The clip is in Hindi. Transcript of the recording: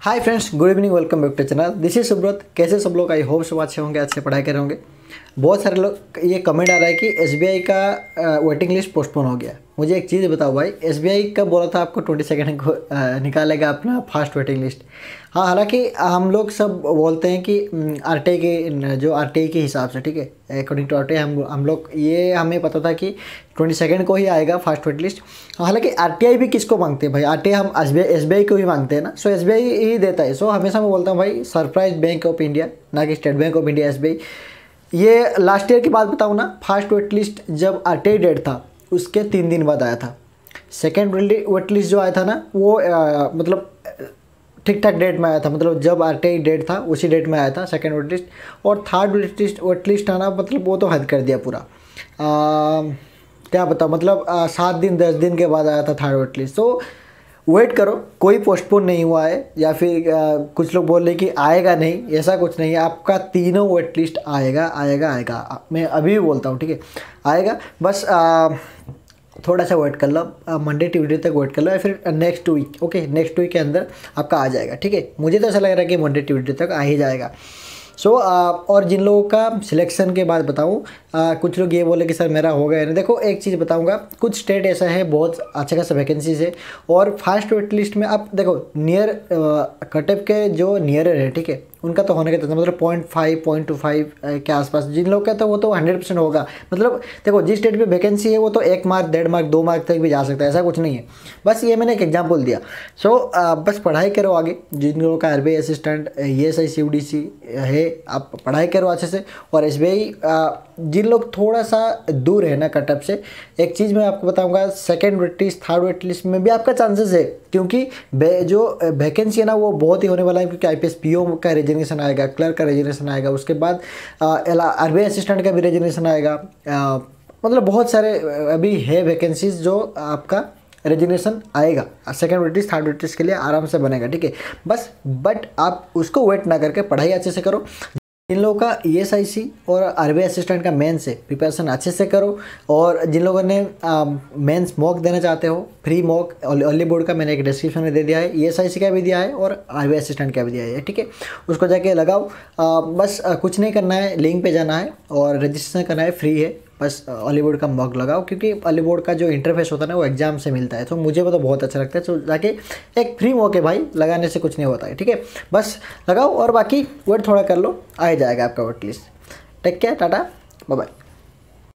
Hi friends, good evening, welcome back to channel. This is Subrat. कैसे सब लोग? आई होप सब अच्छे होंगे, अच्छे पढ़ाई कर रहे होंगे। बहुत सारे लोग ये कमेंट आ रहा है कि एसबीआई का वेटिंग लिस्ट पोस्टपोन हो गया। मुझे एक चीज़ बताओ भाई, एसबीआई कब बोला था आपको 20 सेकेंड को निकालेगा अपना फास्ट वेटिंग लिस्ट? हाँ, हालांकि हम लोग सब बोलते हैं कि आरटीआई के जो आरटीआई के हिसाब से, ठीक है, अकॉर्डिंग टू आरटीआई हम लोग ये हमें पता था कि 20 सेकेंड को ही आएगा फास्ट वेटिंग लिस्ट। हालांकि आरटीआई भी किसको मांगते हैं भाई? आरटीआई हम एसबीआई को ही मांगते हैं ना, सो एसबीआई ही देता है। सो हमेशा मैं बोलता हूँ भाई, सरप्राइज बैंक ऑफ इंडिया, ना कि State Bank of India. SBI ये लास्ट ईयर की बात बताऊँ ना, फास्ट वेट लिस्ट जब आरटीआई डेट था उसके 3 दिन बाद आया था। सेकेंड वेट लिस्ट जो आया था ना वो मतलब ठीक ठाक डेट में आया था, मतलब जब आरटीआई डेट था उसी डेट में आया था सेकेंड वेट लिस्ट। और थर्ड वेट लिस्ट आना मतलब वो तो हद कर दिया पूरा। क्या बताओ, मतलब 7 दिन 10 दिन के बाद आया था थर्ड वेट लिस्ट। तो वेट करो, कोई पोस्टपोन नहीं हुआ है या फिर कुछ लोग बोल रहे कि आएगा नहीं, ऐसा कुछ नहीं है। आपका तीनों वेट लिस्ट आएगा। मैं अभी भी बोलता हूँ, ठीक है, आएगा। बस थोड़ा सा वेट कर लो, मंडे ट्यूसडे तक वेट कर लो या फिर next week. Okay, next week के अंदर आपका आ जाएगा, ठीक है। मुझे तो ऐसा लग रहा है कि मंडे ट्यूसडे तक आ ही जाएगा। सो और जिन लोगों का सिलेक्शन के बाद बताऊँ, कुछ लोग ये बोले कि सर मेरा हो गया ना। देखो, एक चीज़ बताऊँगा, कुछ स्टेट ऐसा है बहुत अच्छा खासा वैकेंसीज है और फास्ट वेट लिस्ट में आप देखो नियर कट ऑफ के जो नियर है, ठीक है, उनका तो होने का तो मतलब 0.5 0.25 के आसपास। जिन लोग का तो वो तो 100% होगा। मतलब देखो, जिस स्टेट में वैकेंसी है वो तो 1 मार्क 1.5 मार्क 2 मार्क तक भी जा सकता है, ऐसा कुछ नहीं है। बस ये मैंने एक एग्जाम्पल दिया। सो बस पढ़ाई करो आगे। जिन लोगों का आरबीआई असिस्टेंट, ईएसआई, यूडीसी है, आप पढ़ाई करो अच्छे से। और एसबीआई, जिन लोग थोड़ा सा दूर है ना कटअप से, एक चीज़ मैं आपको बताऊँगा, second wait list third wait list में भी आपका चांसेस है, क्योंकि जो वैकेंसी है ना वो बहुत ही होने वाला है। क्योंकि आईपीएस पीओ का रेजिग्नेशन आएगा, क्लर्क का रेजिग्नेशन आएगा, उसके बाद आरबीआई असिस्टेंट का भी रेजिग्नेशन आएगा। मतलब बहुत सारे अभी है वैकेंसीज जो आपका रेजिग्नेशन आएगा। Second wait list third wait list के लिए आराम से बनेगा, ठीक है। बस बट आप उसको वेट ना करके पढ़ाई अच्छे से करो। जिन लोगों का ईएसआईसी और आरबीआई असिस्टेंट का मेंस है, प्रिपरेशन अच्छे से करो। और जिन लोगों ने मेंस मॉक देना चाहते हो, फ्री मॉक ओलीवेबोर्ड का मैंने एक डिस्क्रिप्शन में दे दिया है, ईएसआईसी का भी दिया है और आरबीआई असिस्टेंट का भी दिया है, ठीक है। उसको जाके लगाओ। बस कुछ नहीं करना है, लिंक पे जाना है और रजिस्ट्रेशन करना है, फ्री है। बस ओलीवेबोर्ड का मॉक लगाओ, क्योंकि ओलीवेबोर्ड का जो इंटरफेस होता है ना वो एग्जाम से मिलता है, तो मुझे वो तो बहुत अच्छा लगता है। तो जाके एक फ्री मॉक है भाई, लगाने से कुछ नहीं होता है, ठीक है। बस लगाओ और बाकी वेट थोड़ा कर लो, आ जाएगा आपका wait list. Take care, tata, bye bye.